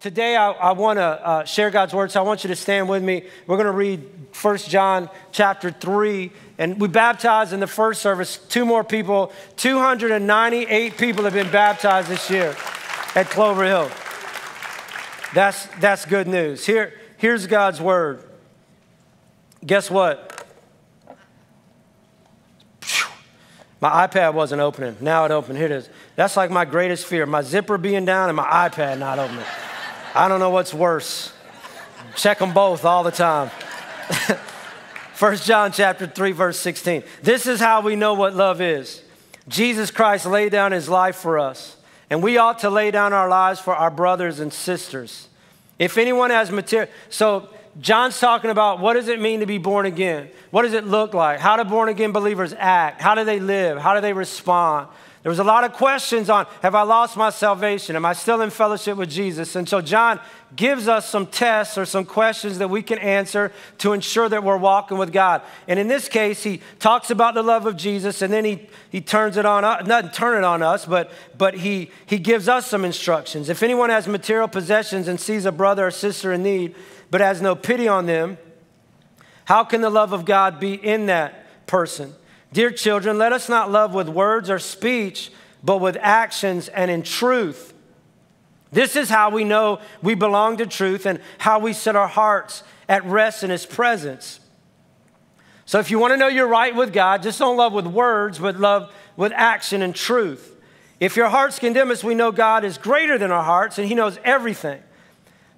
today I want to share God's word, so I want you to stand with me. We're going to read 1 John chapter 3, and we baptized in the first service two more people. 298 people have been baptized this year at Clover Hill. That's good news. Here's God's word. Guess what? My iPad wasn't opening. Now it opened. Here it is. That's like my greatest fear, my zipper being down and my iPad not opening. I don't know what's worse. Check them both all the time. 1 John chapter 3, verse 16. This is how we know what love is. Jesus Christ laid down his life for us, and we ought to lay down our lives for our brothers and sisters. If anyone has material... So John's talking about what does it mean to be born again? What does it look like? How do born again believers act? How do they live? How do they respond? There was a lot of questions on, have I lost my salvation? Am I still in fellowship with Jesus? And so John gives us some tests or some questions that we can answer to ensure that we're walking with God. And in this case, he talks about the love of Jesus, and then he turns it on us, not turn it on us, but he gives us some instructions. If anyone has material possessions and sees a brother or sister in need, but has no pity on them, how can the love of God be in that person? Dear children, let us not love with words or speech, but with actions and in truth. This is how we know we belong to truth and how we set our hearts at rest in his presence. So if you want to know you're right with God, just don't love with words, but love with action and truth. If your hearts condemn us, we know God is greater than our hearts and he knows everything.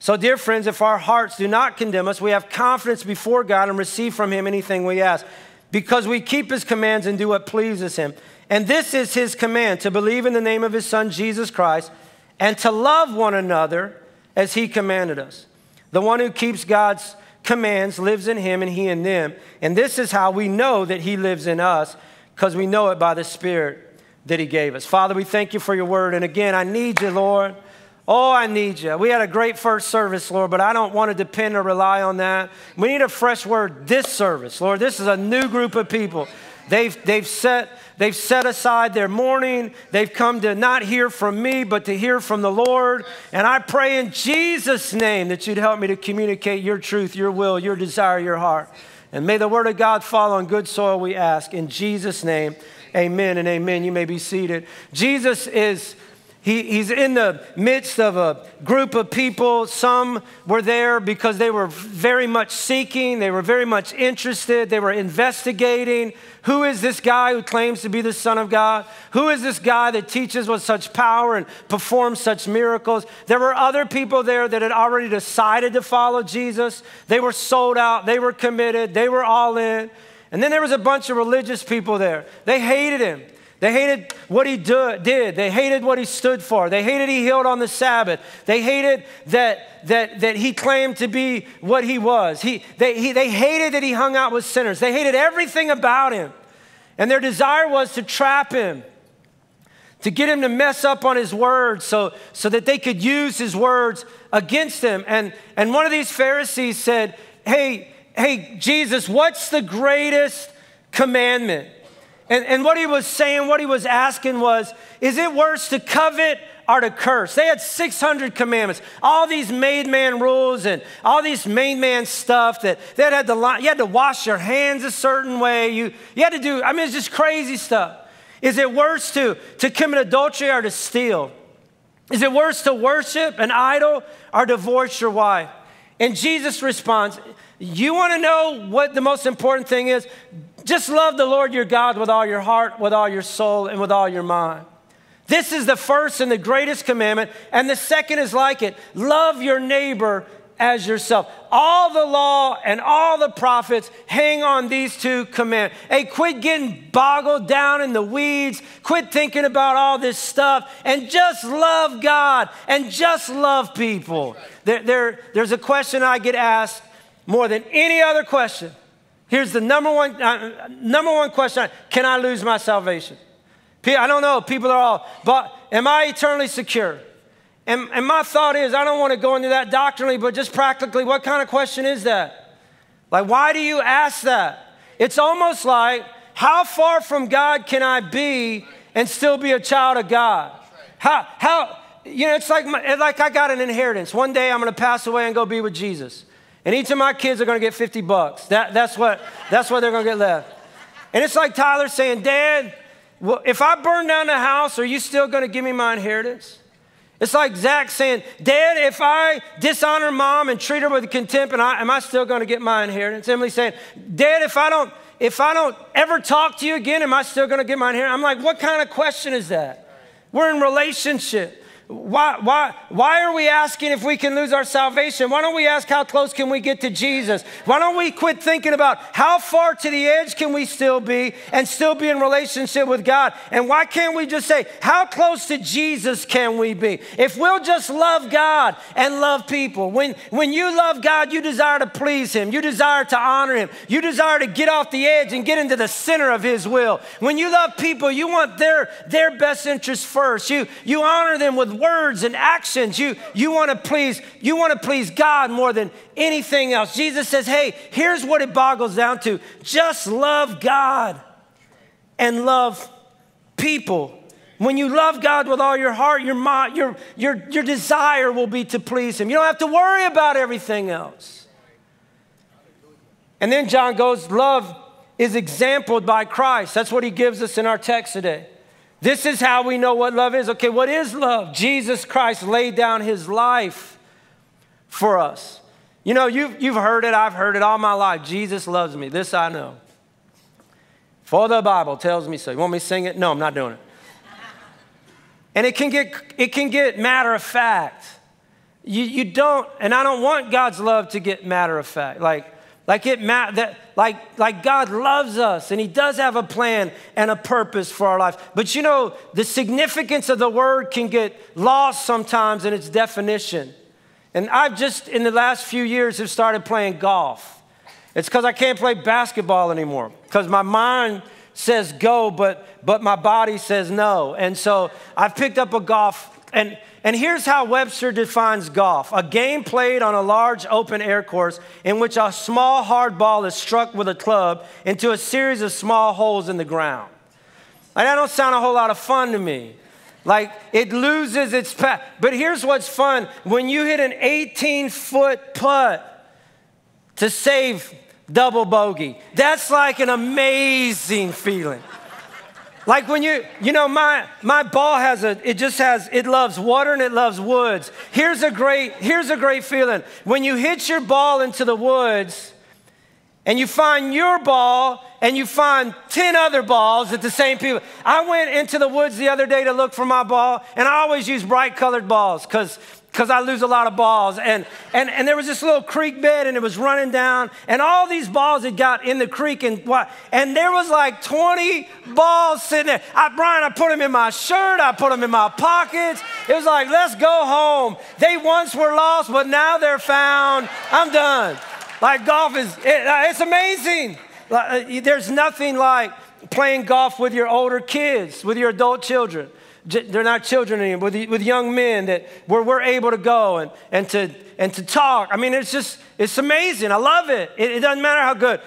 So dear friends, if our hearts do not condemn us, we have confidence before God and receive from him anything we ask, because we keep his commands and do what pleases him. And this is his command, to believe in the name of his son, Jesus Christ, and to love one another as he commanded us. The one who keeps God's commands lives in him and he in them. And this is how we know that he lives in us, because we know it by the Spirit that he gave us. Father, we thank you for your word. And again, I need you, Lord. Oh, I need you. We had a great first service, Lord, but I don't want to depend or rely on that. We need a fresh word this service, Lord. This is a new group of people. They've set aside their morning. They've come to not hear from me, but to hear from the Lord. And I pray in Jesus' name that you'd help me to communicate your truth, your will, your desire, your heart. And may the word of God fall on good soil, we ask. In Jesus' name, amen and amen. You may be seated. Jesus is... He's in the midst of a group of people. Some were there because they were very much seeking. They were very much interested. They were investigating. Who is this guy who claims to be the Son of God? Who is this guy that teaches with such power and performs such miracles? There were other people there that had already decided to follow Jesus. They were sold out. They were committed. They were all in. And then there was a bunch of religious people there. They hated him. They hated what he did. They hated what he stood for. They hated he healed on the Sabbath. They hated that he claimed to be what he was. They hated that he hung out with sinners. They hated everything about him. And their desire was to trap him, to get him to mess up on his words so that they could use his words against him. And one of these Pharisees said, hey, Jesus, what's the greatest commandment? And what he was saying, what he was asking was, is it worse to covet or to curse? They had 600 commandments, all these made man rules and all these made man stuff that you had to wash your hands a certain way. You had to do, I mean, it's just crazy stuff. Is it worse to commit adultery or to steal? Is it worse to worship an idol or divorce your wife? And Jesus responds, you want to know what the most important thing is? Just love the Lord your God with all your heart, with all your soul, and with all your mind. This is the first and the greatest commandment, and the second is like it. Love your neighbor as yourself. All the law and all the prophets hang on these two commandments. Hey, quit getting boggled down in the weeds. Quit thinking about all this stuff and just love God and just love people. There's a question I get asked more than any other question. Here's the number one question. Can I lose my salvation? I don't know. People are all, but am I eternally secure? And my thought is, I don't want to go into that doctrinally, but just practically, what kind of question is that? Like, why do you ask that? It's almost like, how far from God can I be and still be a child of God? How you know, it's like I got an inheritance. One day I'm going to pass away and go be with Jesus. And each of my kids are going to get $50. That's what they're going to get left. And it's like Tyler saying, Dad, well, if I burn down the house, are you still going to give me my inheritance? It's like Zach saying, Dad, if I dishonor Mom and treat her with contempt, am I still going to get my inheritance? Emily saying, Dad, if I don't ever talk to you again, am I still going to get my inheritance? I'm like, what kind of question is that? We're in relationship. Why are we asking if we can lose our salvation? Why don't we ask how close can we get to Jesus? Why don't we quit thinking about how far to the edge can we still be and still be in relationship with God? And why can't we just say, how close to Jesus can we be? If we'll just love God and love people. When you love God, you desire to please Him. You desire to honor Him. You desire to get off the edge and get into the center of His will. When you love people, you want their best interest first. You honor them with words and actions. You want to please God more than anything else. Jesus says, hey, here's what it boggles down to. Just love God and love people. When you love God with all your heart, your mind, your desire will be to please Him. You don't have to worry about everything else. And then John goes, love is exemplified by Christ. That's what he gives us in our text today. This is how we know what love is. Okay, what is love? Jesus Christ laid down His life for us. You know, you've heard it. I've heard it all my life. Jesus loves me. This I know, for the Bible tells me so. You want me to sing it? No, I'm not doing it. And it can get matter of fact. You don't, and I don't want God's love to get matter of fact. Like God loves us, and He does have a plan and a purpose for our life. But you know, the significance of the word can get lost sometimes in its definition. And I've just, in the last few years, have started playing golf. It's because I can't play basketball anymore, because my mind says go, but my body says no. And so I've picked up a golf, and here's how Webster defines golf. A game played on a large open air course in which a small hard ball is struck with a club into a series of small holes in the ground. And that don't sound a whole lot of fun to me. Like, it loses its path. But here's what's fun. When you hit an 18-foot putt to save double bogey, that's like an amazing feeling. Like when you know, my ball has it loves water and it loves woods. Here's a great feeling. When you hit your ball into the woods and you find your ball and you find 10 other balls at the same people. I went into the woods the other day to look for my ball, and I always use bright colored balls because I lose a lot of balls. And there was this little creek bed, and it was running down, and all these balls had got in the creek, and there was like 20 balls sitting there. Brian, I put them in my shirt. I put them in my pockets. It was like, let's go home. They once were lost, but now they're found. I'm done. Like, golf is, it's amazing. There's nothing like playing golf with your older kids, with your adult children. They're not children anymore, with young men that we're able to go and to talk. I mean, it's amazing. I love it. It doesn't matter how good.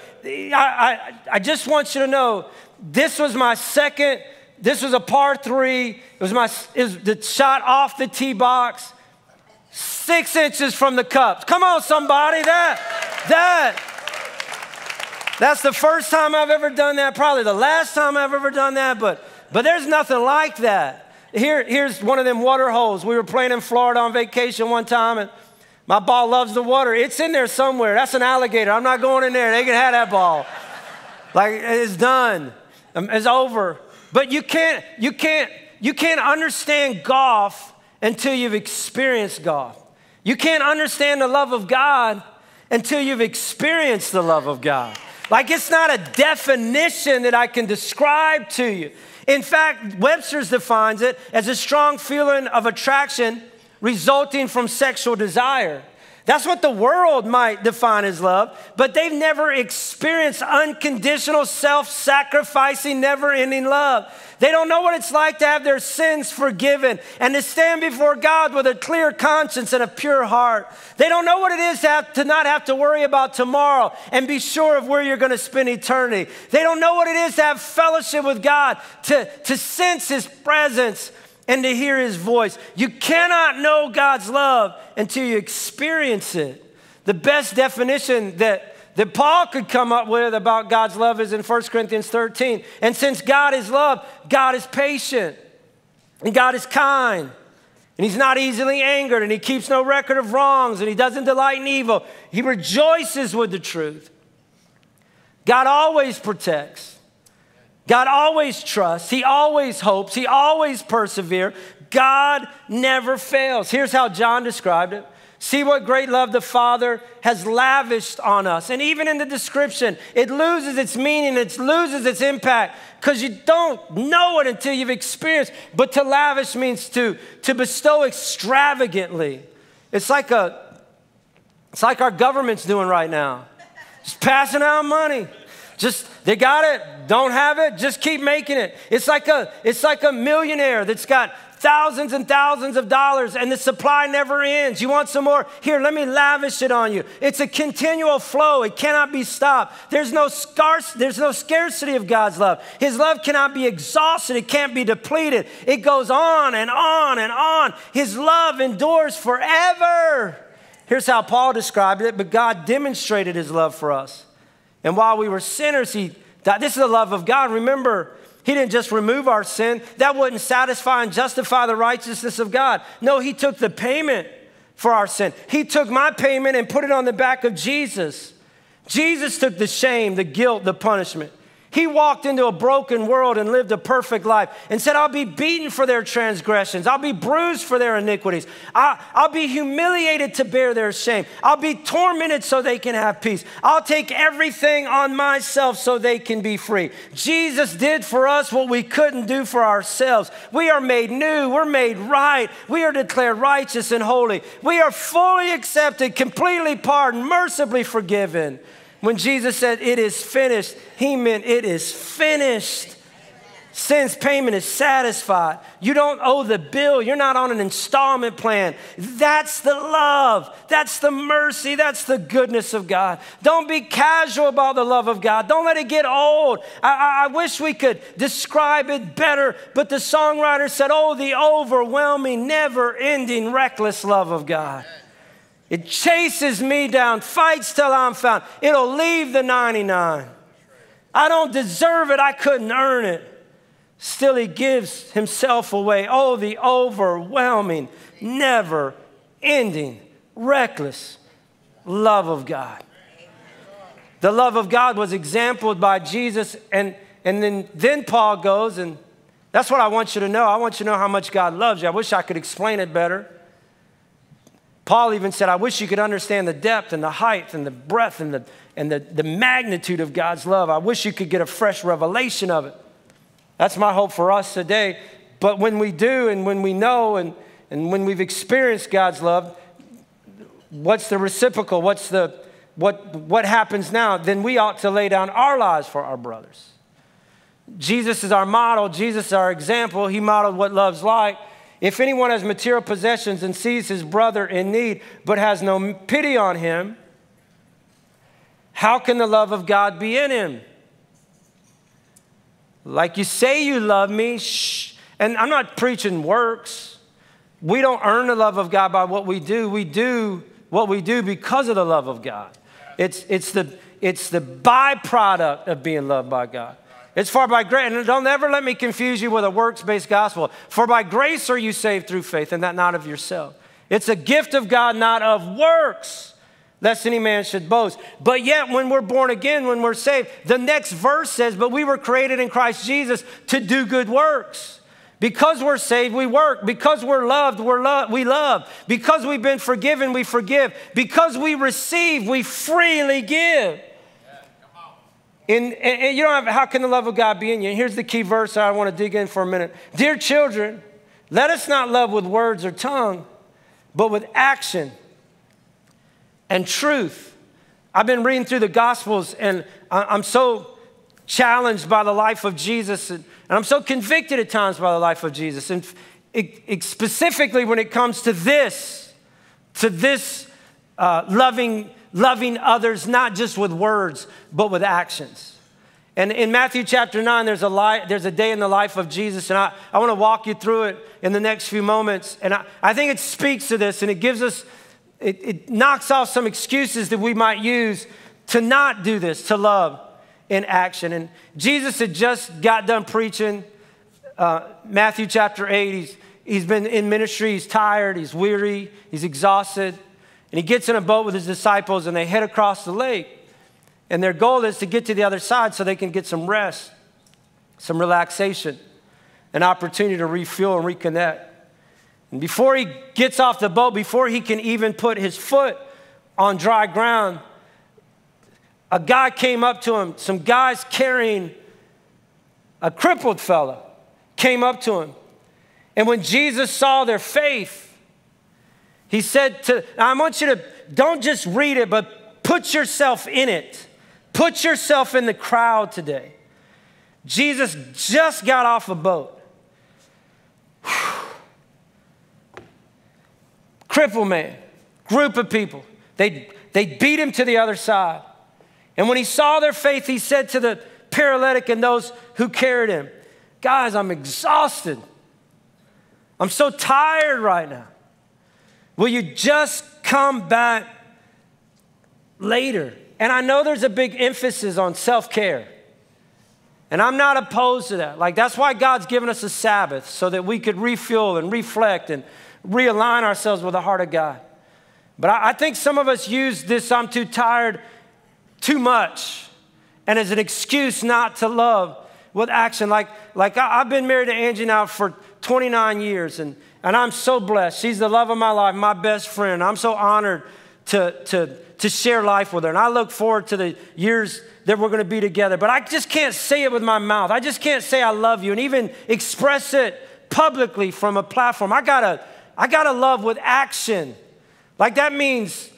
I just want you to know, this was my second, this was a par 3. It was the shot off the tee box, 6 inches from the cup. Come on, somebody, that's the first time I've ever done that, probably the last time I've ever done that, but there's nothing like that. Here's one of them water holes. We were playing in Florida on vacation one time, and my ball loves the water. It's in there somewhere. That's an alligator. I'm not going in there. They can have that ball. Like, it's done. It's over. But you can't understand golf until you've experienced golf. You can't understand the love of God until you've experienced the love of God. Like, it's not a definition that I can describe to you. In fact, Webster's defines it as a strong feeling of attraction resulting from sexual desire. That's what the world might define as love, but they've never experienced unconditional, self-sacrificing, never-ending love. They don't know what it's like to have their sins forgiven and to stand before God with a clear conscience and a pure heart. They don't know what it is to not have to worry about tomorrow and be sure of where you're going to spend eternity. They don't know what it is to have fellowship with God, to sense His presence and to hear his voice. You cannot know God's love until you experience it. The best definition that Paul could come up with about God's love is in 1 Corinthians 13. And since God is love, God is patient and God is kind. And he's not easily angered, and he keeps no record of wrongs, and he doesn't delight in evil. He rejoices with the truth. God always protects. God always trusts. He always hopes. He always perseveres. God never fails. Here's how John described it. See what great love the Father has lavished on us. And even in the description, it loses its meaning, it loses its impact, because you don't know it until you've experienced. But to lavish means to bestow extravagantly. It's like our government's doing right now. Just passing out money. Just, they got it, don't have it, just keep making it. It's like a millionaire that's got thousands and thousands of dollars, and the supply never ends. You want some more? Here, let me lavish it on you. It's a continual flow. It cannot be stopped. There's no scarcity of God's love. His love cannot be exhausted. It can't be depleted. It goes on and on and on. His love endures forever. Here's how Paul described it. But God demonstrated his love for us. And while we were sinners, he died. This is the love of God. Remember, he didn't just remove our sin. That wouldn't satisfy and justify the righteousness of God. No, he took the payment for our sin. He took my payment and put it on the back of Jesus. Jesus took the shame, the guilt, the punishment. He walked into a broken world and lived a perfect life and said, I'll be beaten for their transgressions. I'll be bruised for their iniquities. I'll be humiliated to bear their shame. I'll be tormented so they can have peace. I'll take everything on myself so they can be free. Jesus did for us what we couldn't do for ourselves. We are made new. We're made right. We are declared righteous and holy. We are fully accepted, completely pardoned, mercifully forgiven. When Jesus said, it is finished, he meant it is finished. Sin's payment is satisfied. You don't owe the bill. You're not on an installment plan. That's the love. That's the mercy. That's the goodness of God. Don't be casual about the love of God. Don't let it get old. I wish we could describe it better, but the songwriter said, oh, the overwhelming, never-ending, reckless love of God. It chases me down, fights till I'm found. It'll leave the 99. I don't deserve it. I couldn't earn it. Still, he gives himself away. Oh, the overwhelming, never-ending, reckless love of God. The love of God was exemplified by Jesus. And then Paul goes, and that's what I want you to know. I want you to know how much God loves you. I wish I could explain it better. Paul even said, I wish you could understand the depth and the height and the breadth and the magnitude of God's love. I wish you could get a fresh revelation of it. That's my hope for us today. But when we do, and when we know, and when we've experienced God's love, what's the reciprocal? What happens now? Then we ought to lay down our lives for our brothers. Jesus is our model. Jesus is our example. He modeled what love's like. If anyone has material possessions and sees his brother in need but has no pity on him, how can the love of God be in him? Like, you say you love me, shh. And I'm not preaching works. We don't earn the love of God by what we do. We do what we do because of the love of God. It's the byproduct of being loved by God. It's for by grace, and don't ever let me confuse you with a works-based gospel. For by grace are you saved through faith, and that not of yourself. It's a gift of God, not of works, lest any man should boast. But yet, when we're born again, when we're saved, the next verse says, but we were created in Christ Jesus to do good works. Because we're saved, we work. Because we're loved, we love. Because we've been forgiven, we forgive. Because we receive, we freely give. And you don't have, how can the love of God be in you? And here's the key verse I want to dig in for a minute. Dear children, let us not love with words or tongue, but with action and truth. I've been reading through the Gospels, and I'm so challenged by the life of Jesus, and I'm so convicted at times by the life of Jesus. And specifically when it comes to this loving others, not just with words, but with actions. And in Matthew chapter 9, there's a day in the life of Jesus, and I want to walk you through it in the next few moments. And I think it speaks to this, and it gives us, it knocks off some excuses that we might use to not do this, to love in action. And Jesus had just got done preaching Matthew chapter 8. He's been in ministry. He's tired. He's weary. He's exhausted. And he gets in a boat with his disciples, and they head across the lake. And their goal is to get to the other side so they can get some rest, some relaxation, an opportunity to refuel and reconnect. And before he gets off the boat, before he can even put his foot on dry ground, a guy came up to him. Some guys carrying a crippled fella came up to him. And when Jesus saw their faith, he said to, I want you to, don't just read it, but put yourself in it. Put yourself in the crowd today. Jesus just got off a boat. Crippled man, group of people. They beat him to the other side. And when he saw their faith, he said to the paralytic and those who carried him, guys, I'm exhausted. I'm so tired right now. Will you just come back later? And I know there's a big emphasis on self-care. And I'm not opposed to that. Like, that's why God's given us a Sabbath, so that we could refuel and reflect and realign ourselves with the heart of God. But I think some of us use this I'm too tired too much, and as an excuse not to love with action. Like I've been married to Angie now for 29 years, and I'm so blessed. She's the love of my life, my best friend. I'm so honored to share life with her, and I look forward to the years that we're going to be together. But I just can't say it with my mouth. I just can't say I love you and even express it publicly from a platform. I gotta love with action. Like, that means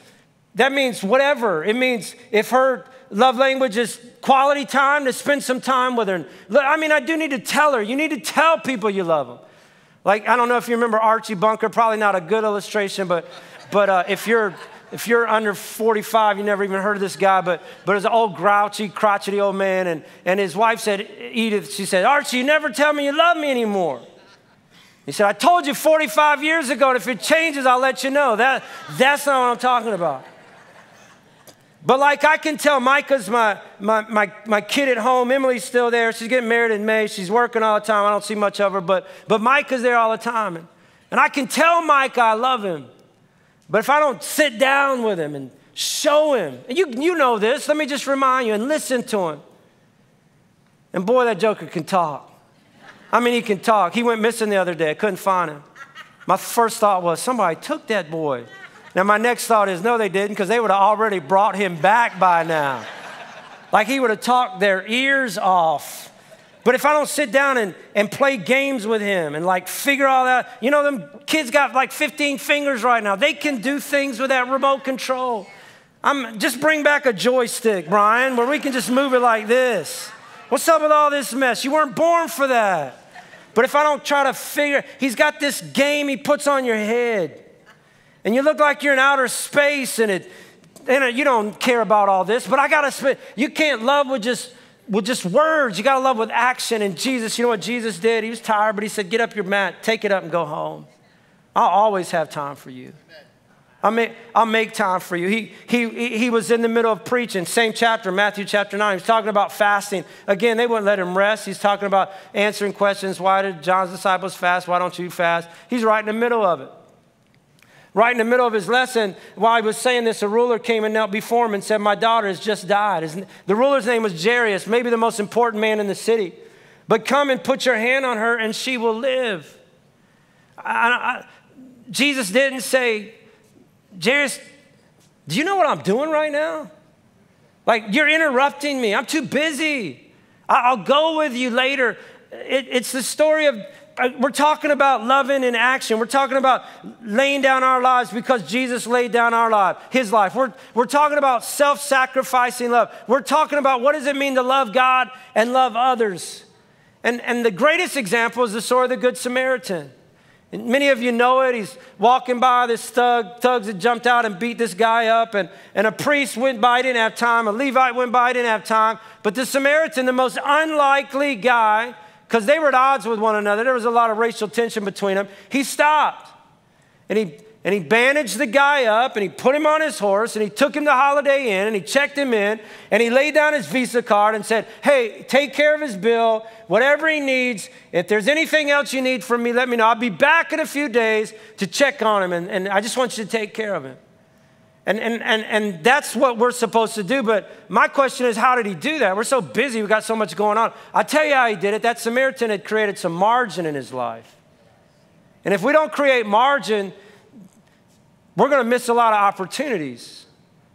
whatever. It means if her love language is quality time, to spend some time with her. I mean, I do need to tell her. You need to tell people you love them. Like, I don't know if you remember Archie Bunker, probably not a good illustration, but if you're under 45, you never even heard of this guy, but it was an old grouchy, crotchety old man, and his wife said, Edith, she said, Archie, you never tell me you love me anymore. He said, I told you 45 years ago, and if it changes, I'll let you know. That's not what I'm talking about. But like, I can tell Micah's my kid at home. Emily's still there. She's getting married in May. She's working all the time. I don't see much of her, but Micah's there all the time. And I can tell Micah I love him. But if I don't sit down with him and show him, and you know this, let me just remind you, and listen to him. And boy, that joker can talk. I mean, he can talk. He went missing the other day. I couldn't find him. My first thought was, somebody took that boy. Now, my next thought is, no, they didn't, because they would have already brought him back by now. Like, he would have talked their ears off. But if I don't sit down and play games with him and, like, figure all that, you know, them kids got, like, 15 fingers right now. They can do things with that remote control. Just bring back a joystick, Brian, where we can just move it like this. What's up with all this mess? You weren't born for that. But if I don't try to figure, he's got this game he puts on your head. And you look like you're in outer space, and you don't care about all this. But I gotta spend. You can't love with just words. You gotta love with action. And Jesus, you know what Jesus did? He was tired, but he said, "Get up your mat, take it up, and go home. I'll always have time for you. I'll make time for you." He was in the middle of preaching, same chapter, Matthew chapter 9. He's talking about fasting. Again, they wouldn't let him rest. He's talking about answering questions. Why did John's disciples fast? Why don't you fast? He's right in the middle of it. Right in the middle of his lesson, while he was saying this, a ruler came and knelt before him and said, my daughter has just died. The ruler's name was Jairus, maybe the most important man in the city. But come and put your hand on her and she will live. Jesus didn't say, Jairus, do you know what I'm doing right now? Like, you're interrupting me. I'm too busy. I'll go with you later. It's the story of, we're talking about loving in action. We're talking about laying down our lives because Jesus laid down our life, his life. We're talking about self-sacrificing love. We're talking about what does it mean to love God and love others. And the greatest example is the story of the Good Samaritan. And many of you know it. He's walking by this thugs had jumped out and beat this guy up. And a priest went by, didn't have time. A Levite went by, didn't have time. But the Samaritan, the most unlikely guy, because they were at odds with one another. There was a lot of racial tension between them. He stopped. And he bandaged the guy up, and he put him on his horse, and he took him to Holiday Inn, and he checked him in, and he laid down his Visa card and said, hey, take care of his bill, whatever he needs. If there's anything else you need from me, let me know. I'll be back in a few days to check on him, and I just want you to take care of him. And that's what we're supposed to do. But my question is, how did he do that? We're so busy. We've got so much going on. I'll tell you how he did it. That Samaritan had created some margin in his life. And if we don't create margin, we're going to miss a lot of opportunities.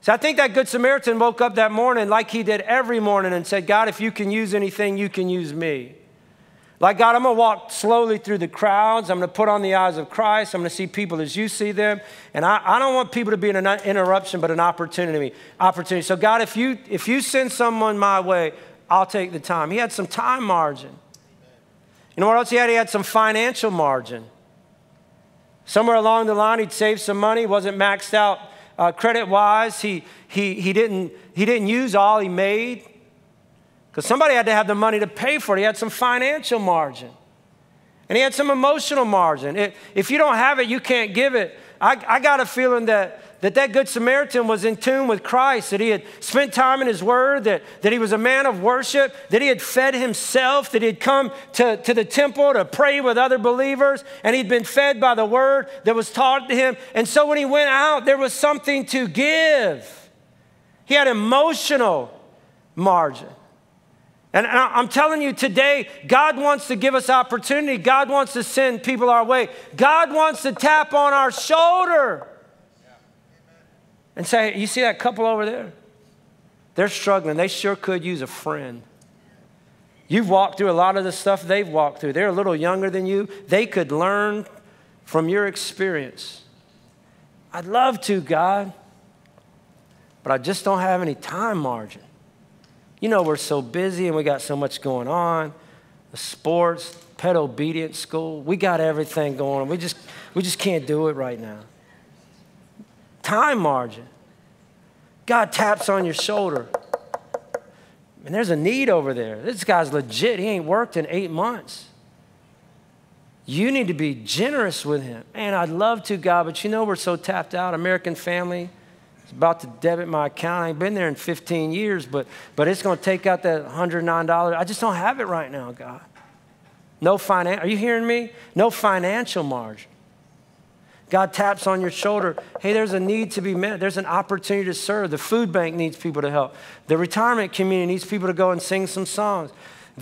So I think that Good Samaritan woke up that morning like he did every morning and said, God, if you can use anything, you can use me. Like, God, I'm going to walk slowly through the crowds. I'm going to put on the eyes of Christ. I'm going to see people as you see them. And I don't want people to be an interruption, but an opportunity. So, God, if you send someone my way, I'll take the time. He had some time margin. You know what else he had? He had some financial margin. Somewhere along the line, he'd saved some money, wasn't maxed out credit-wise. He didn't use all he made because somebody had to have the money to pay for it. He had some financial margin, and he had some emotional margin. If you don't have it, you can't give it. I got a feeling that Good Samaritan was in tune with Christ, that he had spent time in his word, that he was a man of worship, that he had fed himself, that he had come to the temple to pray with other believers, and he'd been fed by the word that was taught to him. And so when he went out, there was something to give. He had emotional margin. And I'm telling you today, God wants to give us opportunity. God wants to send people our way. God wants to tap on our shoulder and say, you see that couple over there? They're struggling. They sure could use a friend. You've walked through a lot of the stuff they've walked through. They're a little younger than you. They could learn from your experience. I'd love to, God, but I just don't have any time margin. You know, we're so busy and we got so much going on. The sports, pet obedience school, we got everything going on. We just can't do it right now. Time margin. God taps on your shoulder. And there's a need over there. This guy's legit. He ain't worked in 8 months. You need to be generous with him. Man, I'd love to, God, but you know we're so tapped out. American Family about to debit my account. I ain't been there in 15 years, but it's going to take out that $109. I just don't have it right now, God. Are you hearing me? No financial margin. God taps on your shoulder. Hey, there's a need to be met. There's an opportunity to serve. The food bank needs people to help. The retirement community needs people to go and sing some songs.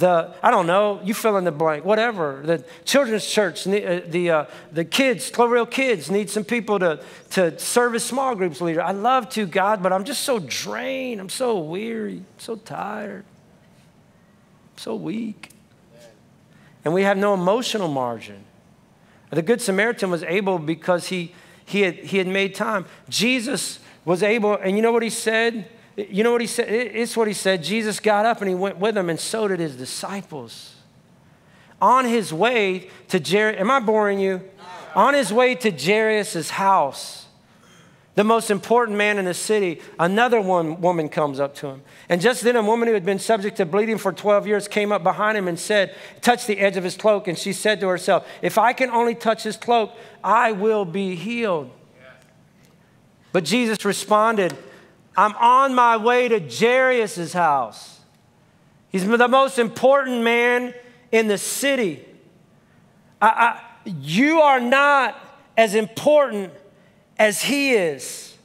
I don't know, you fill in the blank, whatever. The children's church, the kids, Clover Hill kids need some people to serve as small groups leader. I love to, God, but I'm just so drained. I'm so weary, I'm so tired, I'm so weak. And we have no emotional margin. The Good Samaritan was able because he had made time. Jesus was able, and you know what he said? You know what he said? It's what he said. Jesus got up and he went with them, and so did his disciples. On his way to Jairus, am I boring you? No. On his way to Jairus' house, the most important man in the city, another woman comes up to him. And just then a woman who had been subject to bleeding for 12 years came up behind him and said, touch the edge of his cloak. And she said to herself, if I can only touch his cloak, I will be healed. Yeah. But Jesus responded, I'm on my way to Jairus' house. He's the most important man in the city. You are not as important as he is.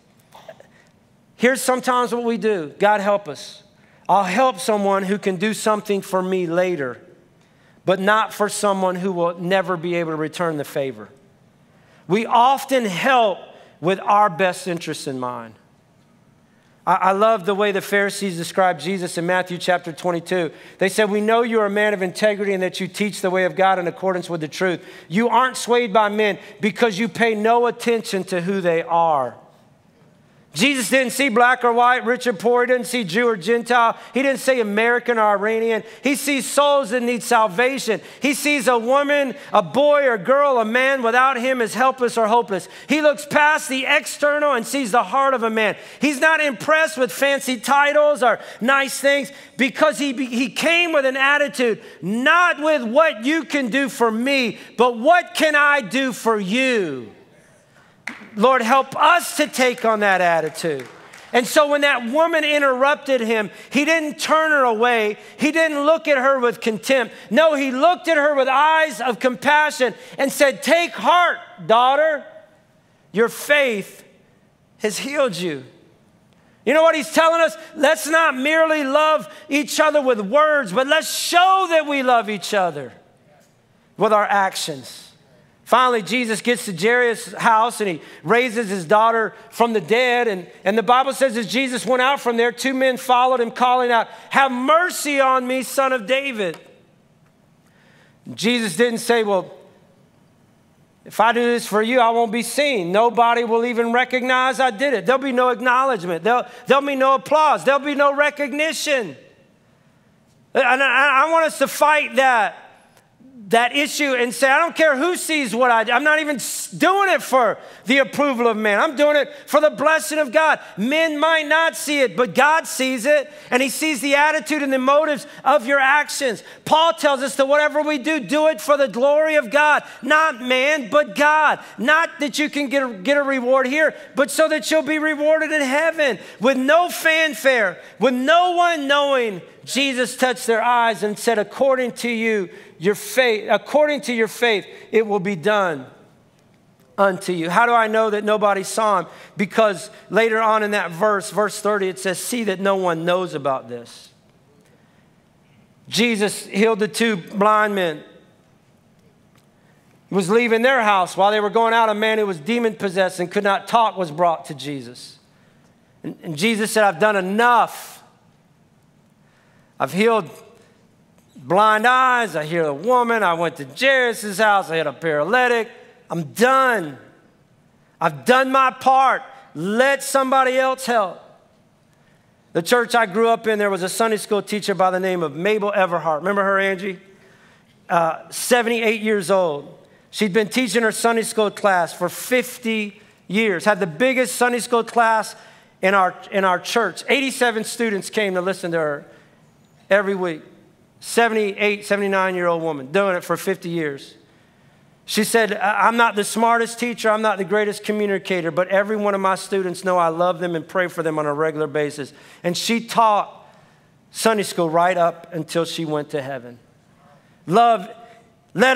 Here's sometimes what we do. God help us. I'll help someone who can do something for me later, but not for someone who will never be able to return the favor. We often help with our best interests in mind. I love the way the Pharisees described Jesus in Matthew chapter 22. They said, we know you're a man of integrity and that you teach the way of God in accordance with the truth. You aren't swayed by men because you pay no attention to who they are. Jesus didn't see black or white, rich or poor. He didn't see Jew or Gentile. He didn't see American or Iranian. He sees souls that need salvation. He sees a woman, a boy or girl, a man without him is helpless or hopeless. He looks past the external and sees the heart of a man. He's not impressed with fancy titles or nice things because he came with an attitude, not with what you can do for me, but what can I do for you? Lord, help us to take on that attitude. And so when that woman interrupted him, he didn't turn her away. He didn't look at her with contempt. No, he looked at her with eyes of compassion and said, "Take heart, daughter. Your faith has healed you." You know what he's telling us? Let's not merely love each other with words, but let's show that we love each other with our actions. Finally, Jesus gets to Jairus' house and he raises his daughter from the dead. And the Bible says as Jesus went out from there, two men followed him calling out, "Have mercy on me, son of David." Jesus didn't say, "Well, if I do this for you, I won't be seen. Nobody will even recognize I did it. There'll be no acknowledgement. There'll be no applause. There'll be no recognition." And I want us to fight that issue and say, I don't care who sees what I do. I'm not even doing it for the approval of man. I'm doing it for the blessing of God. Men might not see it, but God sees it, and he sees the attitude and the motives of your actions. Paul tells us that whatever we do, do it for the glory of God, not man, but God. Not that you can get a reward here, but so that you'll be rewarded in heaven with no fanfare, with no one knowing. Jesus touched their eyes and said, according to your faith, it will be done unto you. How do I know that nobody saw him? Because later on in that verse, verse 30, it says, "See that no one knows about this." Jesus healed the two blind men. He was leaving their house. While they were going out, a man who was demon-possessed and could not talk was brought to Jesus. And Jesus said, "I've done enough. I've healed blind eyes. I healed a woman. I went to Jairus' house. I healed a paralytic. I'm done. I've done my part. Let somebody else help." The church I grew up in, there was a Sunday school teacher by the name of Mabel Everhart. Remember her, Angie? 78 years old. She'd been teaching her Sunday school class for 50 years. Had the biggest Sunday school class in our church. 87 students came to listen to her every week. 78, 79-year-old woman, doing it for 50 years. She said, "I'm not the smartest teacher, I'm not the greatest communicator, but every one of my students know I love them and pray for them on a regular basis." And she taught Sunday school right up until she went to heaven. Let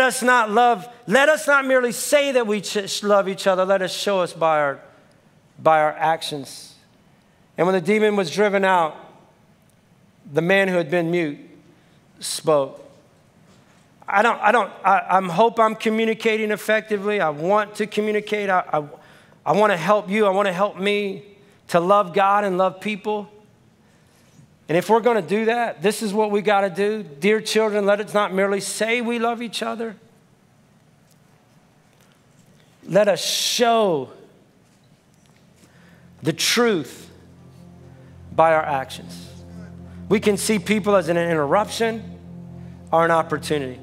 us not merely say that we love each other, let us show us by our actions. And when the demon was driven out, the man who had been mute spoke. I hope I'm communicating effectively. I want to communicate. I want to help you. I want to help me to love God and love people. And if we're going to do that, this is what we got to do. Dear children, let us not merely say we love each other. Let us show the truth by our actions. We can see people as an interruption or an opportunity.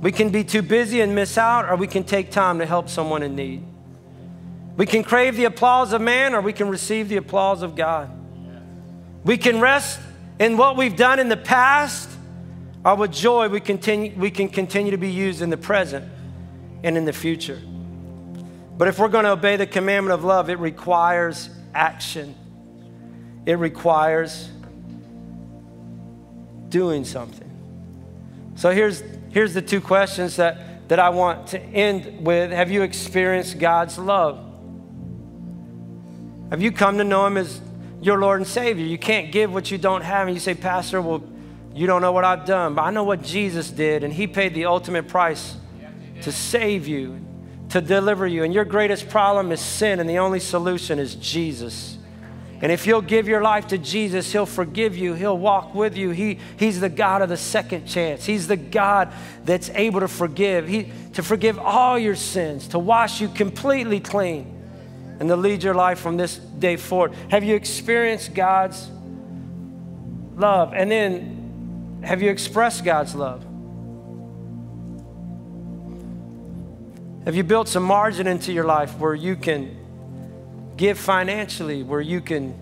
We can be too busy and miss out, or we can take time to help someone in need. We can crave the applause of man, or we can receive the applause of God. We can rest in what we've done in the past, or with joy we can continue to be used in the present and in the future. But if we're going to obey the commandment of love, it requires action. It requires doing something. So here's the two questions that I want to end with. Have you experienced God's love? Have you come to know him as your Lord and Savior? You can't give what you don't have, and you say, "Pastor, well, you don't know what I've done," but I know what Jesus did, and he paid the ultimate price to save you, to deliver you, and your greatest problem is sin, and the only solution is Jesus. And if you'll give your life to Jesus, he'll forgive you. He'll walk with you. He's the God of the second chance. He's the God that's able to forgive all your sins, to wash you completely clean. and to lead your life from this day forward? Have you experienced God's love? And then have you expressed God's love? Have you built some margin into your life where you can give financially, where you can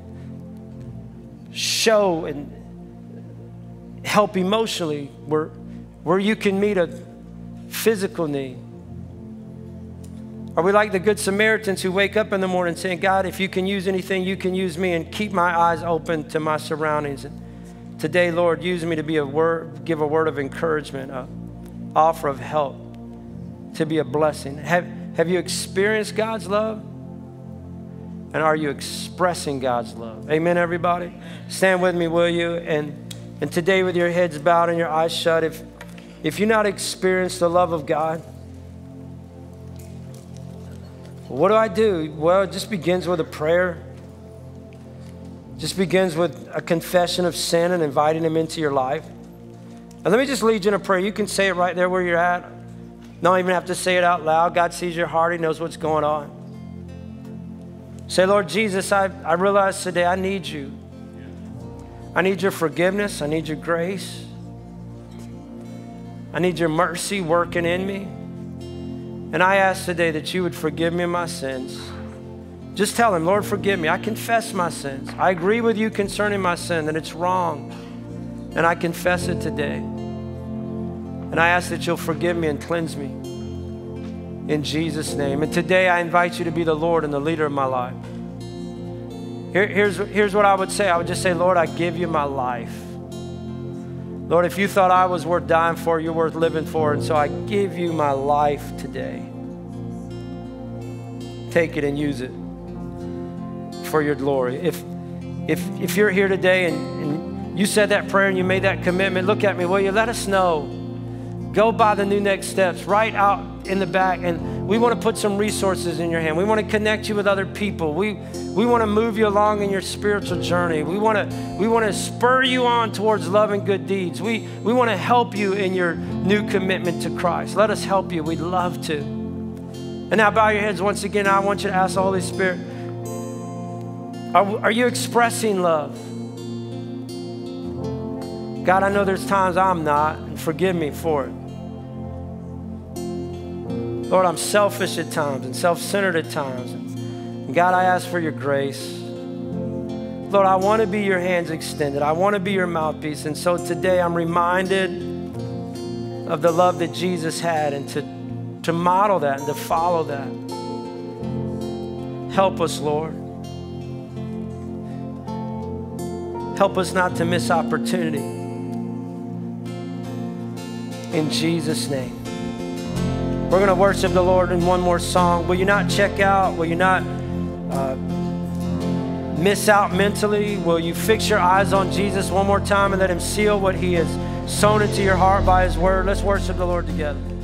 show and help emotionally, where you can meet a physical need? Are we like the Good Samaritans who wake up in the morning saying, God, if you can use anything, you can use me, and keep my eyes open to my surroundings? And today, Lord, use me to be give a word of encouragement, an offer of help, to be a blessing. Have you experienced God's love? And are you expressing God's love? Amen, everybody? Stand with me, will you? And today, with your heads bowed and your eyes shut, if you've not experienced the love of God, what do I do? Well, it just begins with a prayer. It just begins with a confession of sin and inviting him into your life. And let me just lead you in a prayer. You can say it right there where you're at. Don't even have to say it out loud. God sees your heart. He knows what's going on. Say, Lord Jesus, I realize today I need you. I need your forgiveness. I need your grace. I need your mercy working in me. And I ask today that you would forgive me my sins. Just tell him, Lord, forgive me. I confess my sins. I agree with you concerning my sin, that it's wrong. And I confess it today. And I ask that you'll forgive me and cleanse me in Jesus' name. And today I invite you to be the Lord and the leader of my life. Here's what I would say. I would just say, Lord, I give you my life. Lord, if you thought I was worth dying for, you're worth living for. And so I give you my life today. Take it and use it for your glory. If you're here today and you said that prayer and you made that commitment, look at me, will you? Let us know. Go by the new next steps right out in the back. And we want to put some resources in your hand. We want to connect you with other people. We want to move you along in your spiritual journey. We want to spur you on towards love and good deeds. We want to help you in your new commitment to Christ. Let us help you. We'd love to. And now bow your heads once again. I want you to ask the Holy Spirit, are you expressing love? God, I know there's times I'm not, and forgive me for it. Lord, I'm selfish at times and self-centered at times. God, I ask for your grace. Lord, I want to be your hands extended. I want to be your mouthpiece. And so today I'm reminded of the love that Jesus had, and to model that and to follow that. Help us, Lord. Help us not to miss opportunity. In Jesus' name. We're going to worship the Lord in one more song. Will you not check out? Will you not miss out mentally? Will you fix your eyes on Jesus one more time and let him seal what he has sown into your heart by his word? Let's worship the Lord together.